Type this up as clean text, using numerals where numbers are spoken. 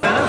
Ama en